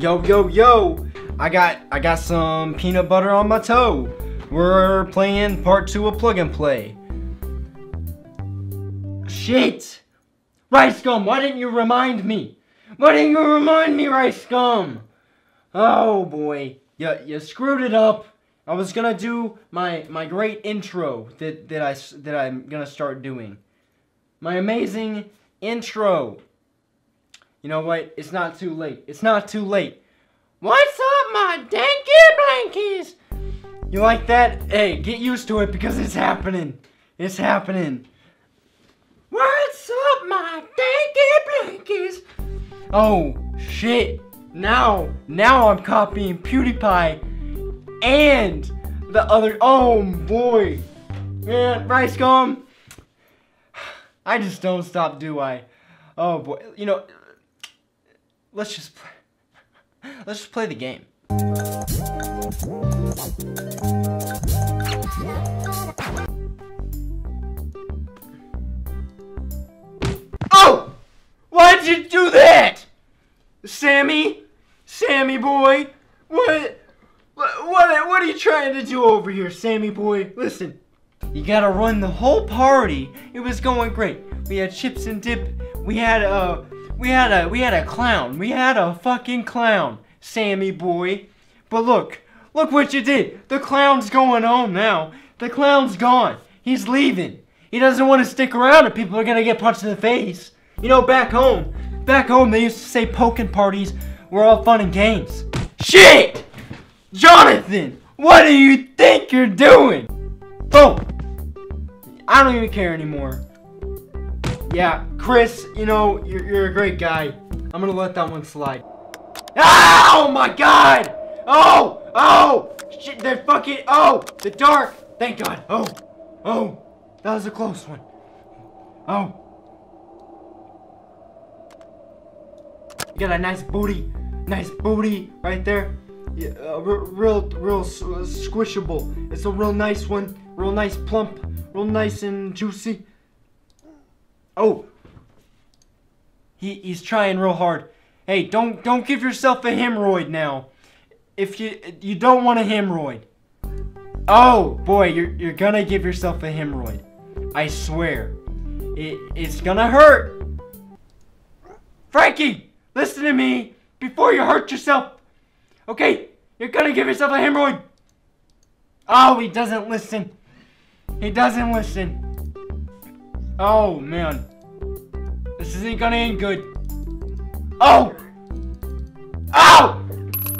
Yo, yo, yo! I got some peanut butter on my toe. We're playing part 2 of Plug and Play. Shit! Rice Gum, why didn't you remind me? Why didn't you remind me, Rice Gum? Oh boy, you screwed it up. I was gonna do my great intro that I'm gonna start doing. My amazing intro. You know what? It's not too late. It's not too late. What's up, my danky blankies? You like that? Hey, get used to it because it's happening. It's happening. What's up, my danky blankies? Oh, shit. Now I'm copying PewDiePie and the other. Oh, boy. Man, Rice Gum. I just don't stop, do I? Oh, boy. You know, let's just play the game. Oh! Why'd you do that? Sammy boy, what are you trying to do over here, Sammy boy? Listen, you gotta run the whole party. It was going great. We had chips and dip. We had a clown. We had a fucking clown, Sammy boy. But look what you did. The clown's going home now. The clown's gone. He's leaving. He doesn't want to stick around, and people are gonna get punched in the face. You know, back home, they used to say poking parties were all fun and games. Shit! Jonathan, what do you think you're doing? Boom! I don't even care anymore. Yeah, Chris, you know, you're a great guy. I'm gonna let that one slide. Oh my god! Oh! Shit, they're fucking, oh! The dark! Thank god, oh! That was a close one. Oh. You got a nice booty right there. Yeah, real squishable. It's a real nice one, real nice plump, real nice and juicy. Oh, he's trying real hard. Hey, don't give yourself a hemorrhoid now. If you don't want a hemorrhoid. Oh boy, you're gonna give yourself a hemorrhoid. I swear, it's gonna hurt. Frankie. Listen to me before you hurt yourself. Okay, you're gonna give yourself a hemorrhoid. Oh, he doesn't listen. He doesn't listen. Oh, man. This isn't gonna end good. Oh! Oh!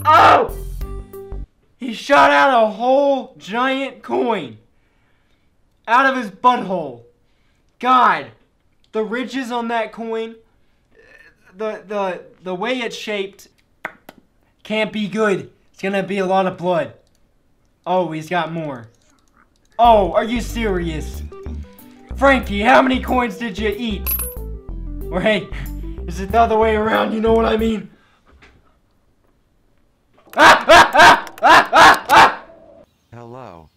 Oh! He shot out a whole giant coin out of his butthole. God, the ridges on that coin. The way it's shaped can't be good. It's gonna be a lot of blood. Oh, he's got more. Oh, are you serious? Frankie, how many coins did you eat? Or hey, is it the other way around? You know what I mean? Hello.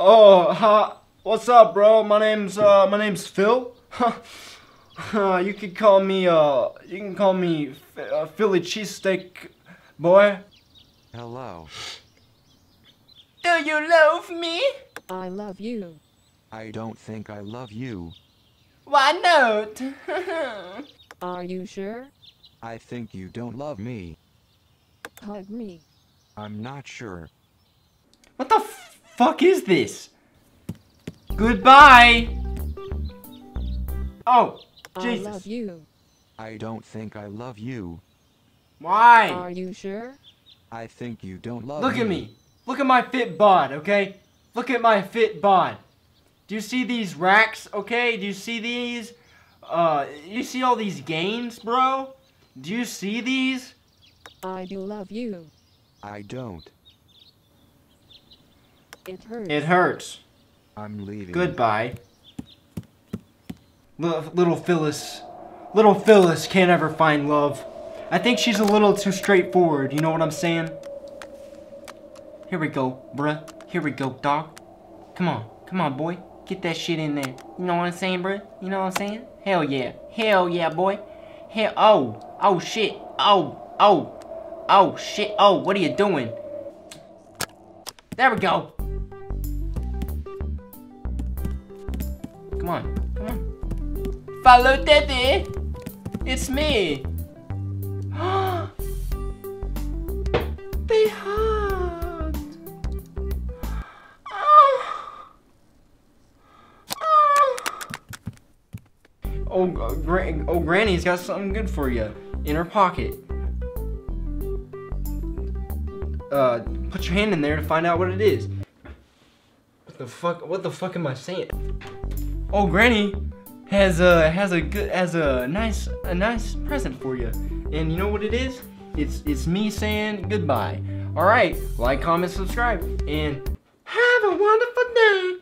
Oh, what's up, bro? My name's Phil. You could call me, Philly cheesesteak boy. Hello. Do you love me? I love you. I don't think I love you. Why not? Are you sure? I think you don't love me. Hug me. I'm not sure. What the fuck is this? Goodbye. Oh. Jesus. I love you. I don't think I love you. Why? Are you sure? I think you don't love me. Look at me. Look at my fit bod, okay? Look at my fit bod. Do you see these racks, okay? Do you see these? You see all these gains, bro? Do you see these? I do love you. I don't. It hurts. It hurts. I'm leaving. Goodbye. Little Phyllis can't ever find love. I think she's a little too straightforward, you know what I'm saying? Here we go, bruh. Here we go, dog. Come on, boy. Get that shit in there. You know what I'm saying, bruh? You know what I'm saying? Hell yeah. Hell yeah, boy. Hell, oh shit. Oh, Oh, shit. Oh, what are you doing? There we go. Come on. Come on. Follow Daddy. It's me. They hugged. Oh, Granny's got something good for you in her pocket. Put your hand in there to find out what it is. What the fuck am I saying? Oh, Granny has a nice present for you. And you know what it is? It's me saying goodbye. All right, like, comment, subscribe, and have a wonderful day.